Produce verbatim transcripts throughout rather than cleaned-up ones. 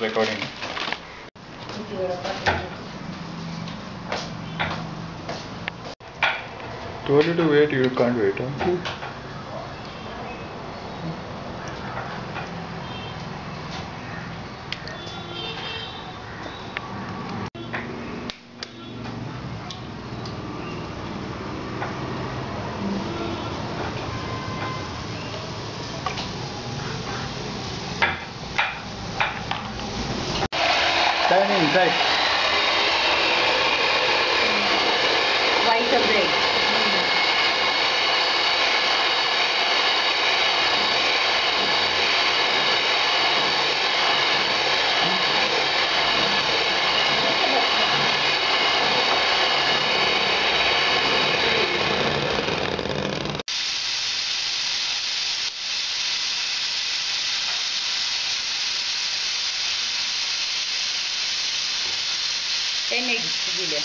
recording. Told you to wait, you can't wait, huh? Turning bread. White bread. ten eggs gile,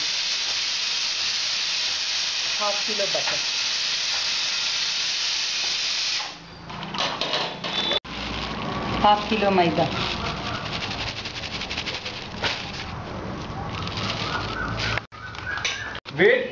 half kilo butter. Half kilo maida. Wait.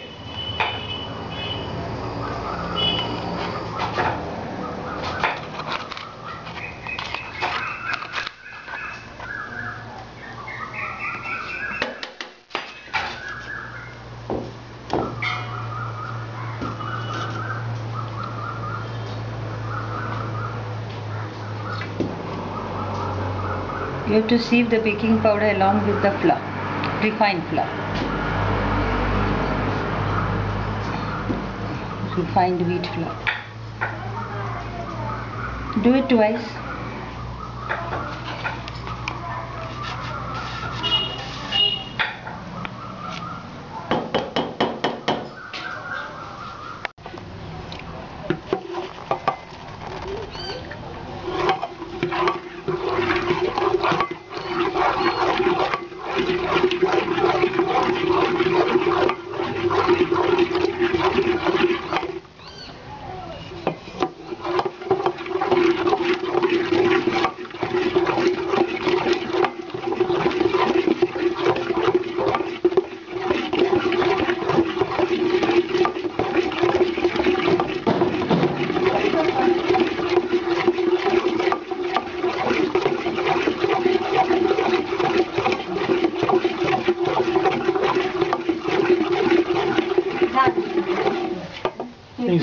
You have to sieve the baking powder along with the flour, refined flour. Refined wheat flour. Do it twice.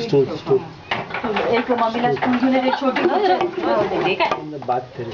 Stool stool एक मम्मी last मुझे ने छोटी ना जरा देखा है बात तेरे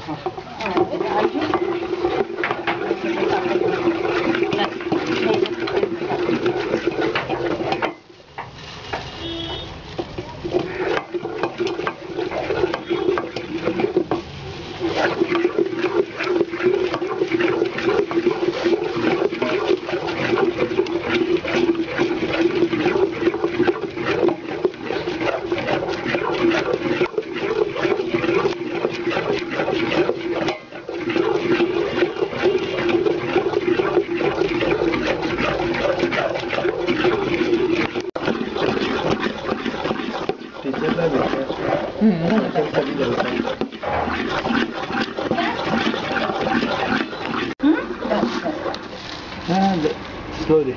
slowly.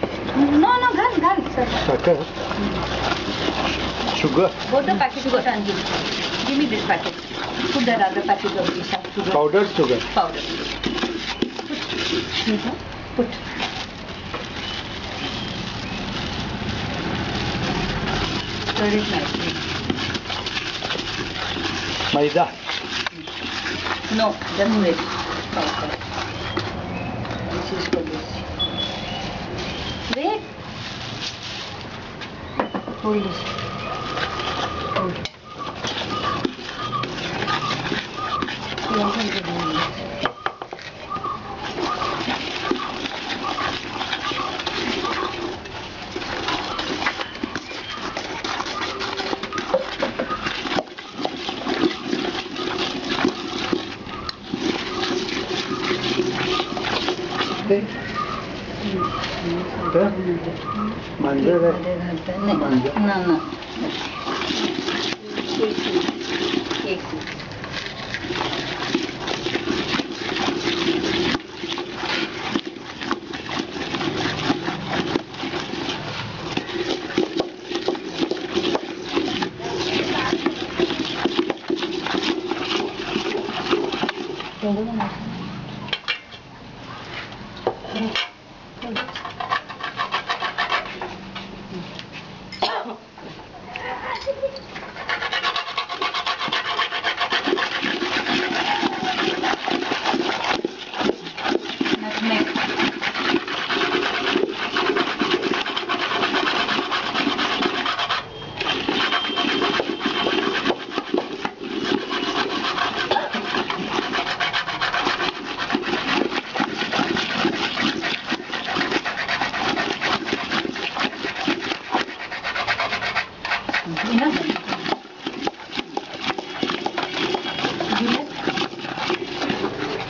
No, no, gun, gun, sir. Sugar. Sugar. Both the packet you got and give. Give me this packet. Put that other packet of this sugar. Powdered sugar. Powder. Put. Put. Stir it nicely. Maida. No, that's wait. This is for this. Wait. Hold this. Hold it. Okay. मंदिर है नहीं ना ना एक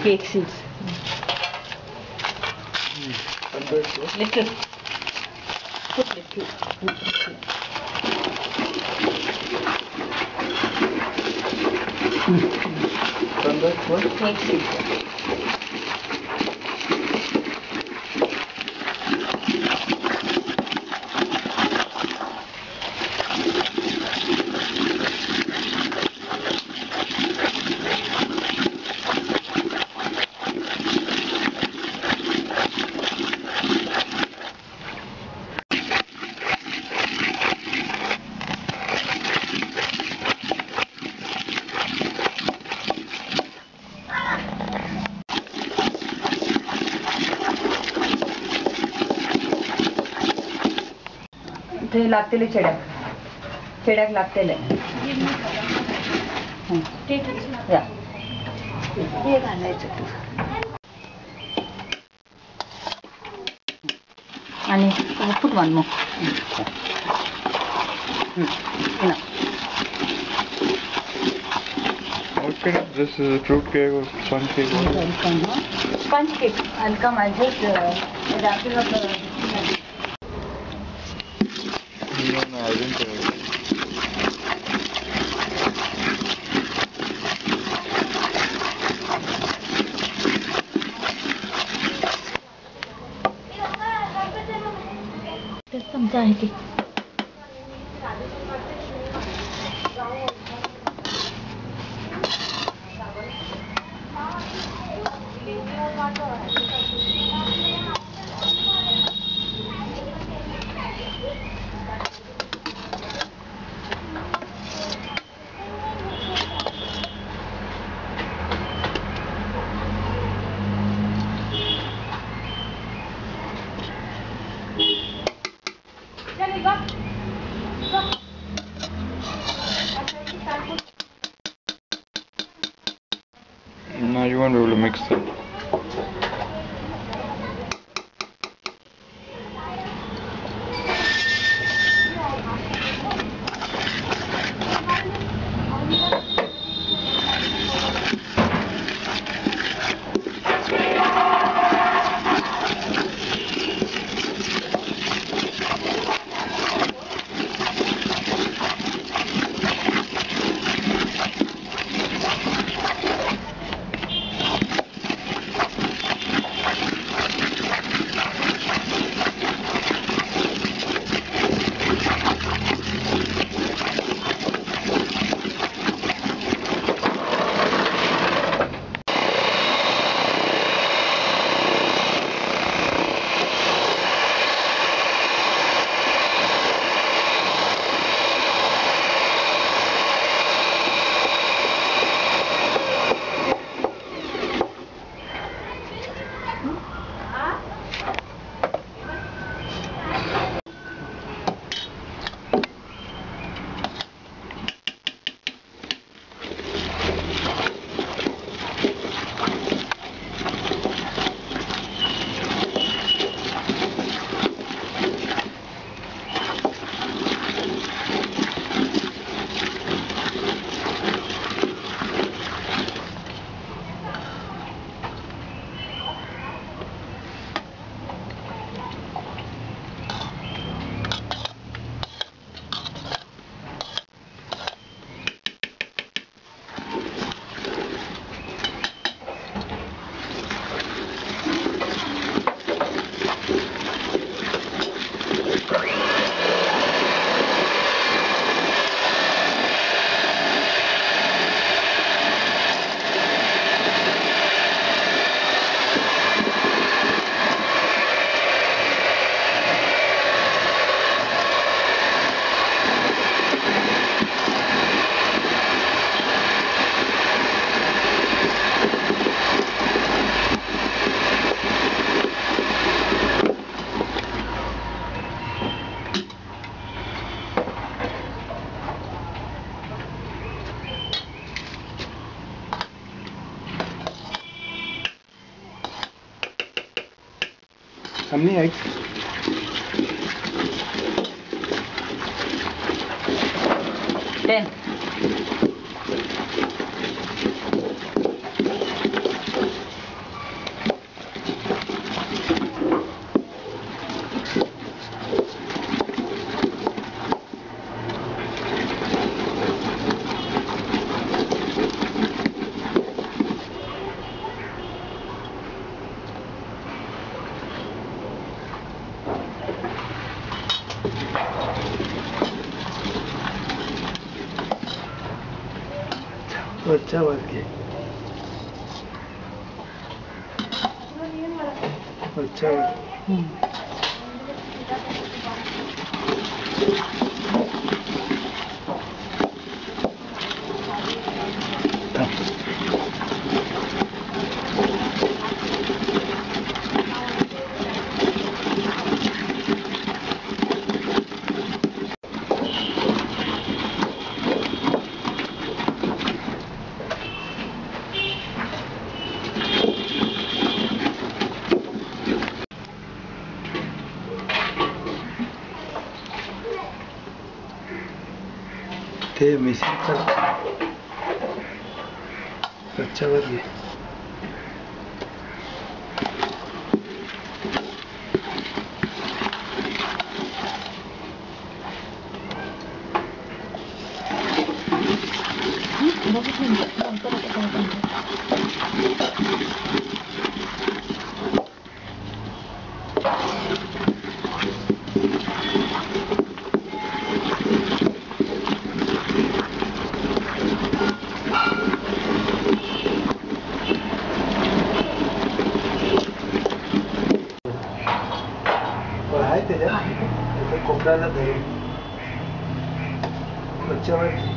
Cake seeds. Mm. Little. Put little. Little. Mm. Cake seeds. ते लागते ले चेड़क, चेड़क लागते ले। या, ये गाना है चट्टू। अने फुट वन मो। ना। What kind of this is a fruit cake or sponge cake? Sponge cake. I'll come. I'll just wrap it up. No, no, I didn't do it. There's some diety. Now you won't be able to mix it. सामने आई। Ten अच्छा बात की अच्छा missing कर अच्छा बात है। कोपराला दे अच्छा बात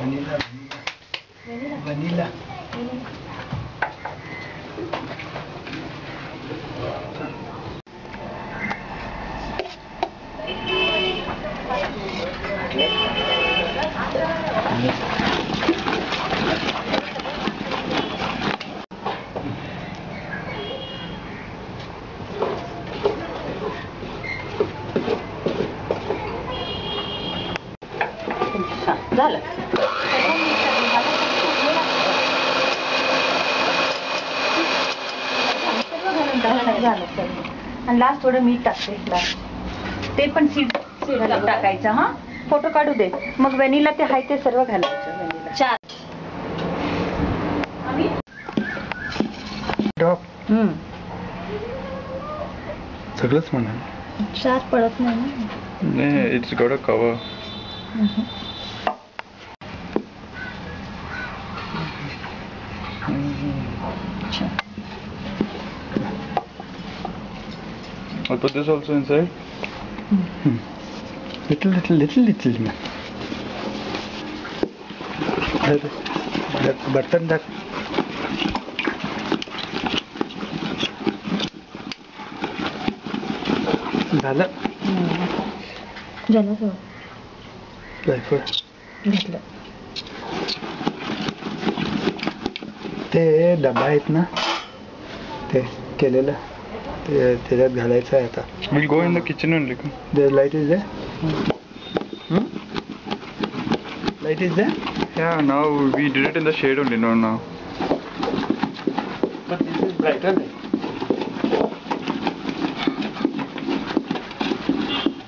Vanilla, vanilla, vanilla. आणि लास्ट थोडं मीठ टाकते ते पण सीड सीड टाकायचं हा फोटो काढू दे मग व्हॅनिला ते हाय ते सर्व घालायचं व्हॅनिला चार आम्ही ड्रॉप हं सगळंच म्हणा चार पडत नाही नाही it's got a cover I'll put this also inside. Mm. Hmm. Little, little, little, little. That, that button, that. Dala. Dala so. Like what? Little. ते डबा आहेत ना ते केलेला तेजात घालायचं आहे आता we'll go in the kitchen only the light is there hmm? light is there yeah now we did it in the shade only no now but this is brighter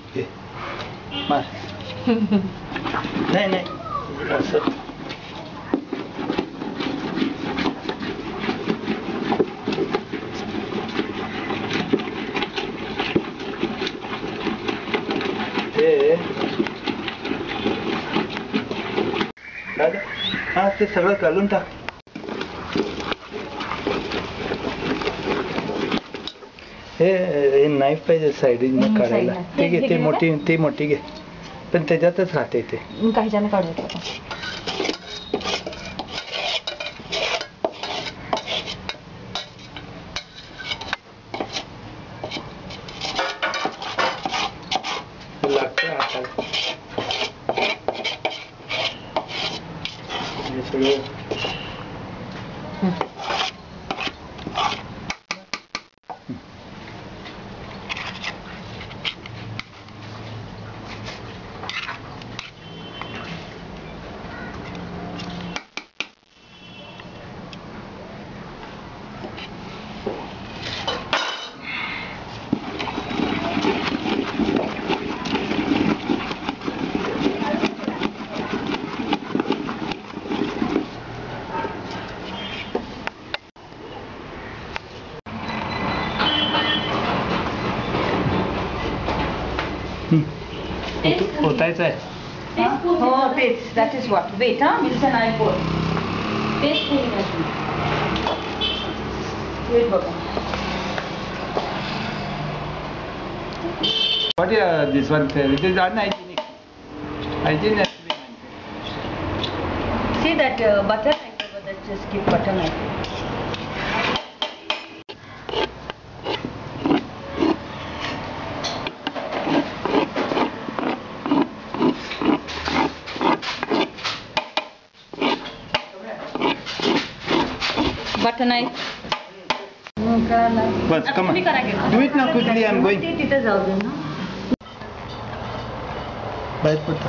okay मार नाही नाही असं हाँ ते सगळं घालून टाक हे नाईफ पाहिजे साईडीने काढायला ते घे ते मोठी ते मोठी घे पण त्याच्यातच राहते ते काही जण काढतो Oh, paste. That is what. Wait, huh? Milk and I pour. Paste in it. Wait, Baba. What is this one? It is unhygienic. Hygienic. See that uh, butter knife over there. Just keep butter knife. Butter knife. No, Bas, come on. Do it now quickly. I'm going. Bye, put.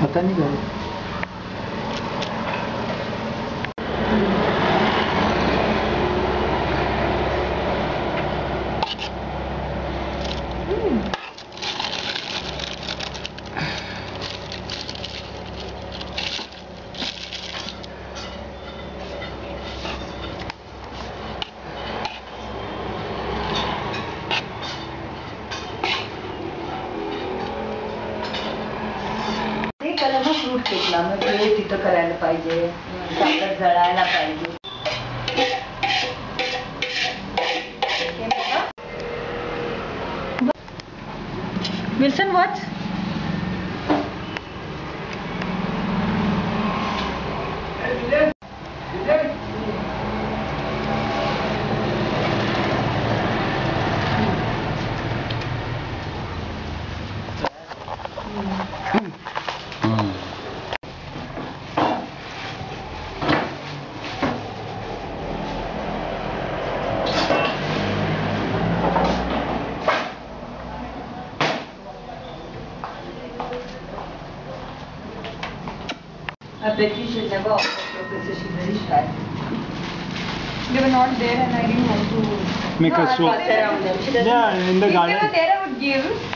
पता नहीं लगा Wilson, what? I bet you should never offer your position very shy. They were not there and I didn't want to make no, a show. Yeah, in the garden. If they were there I would give.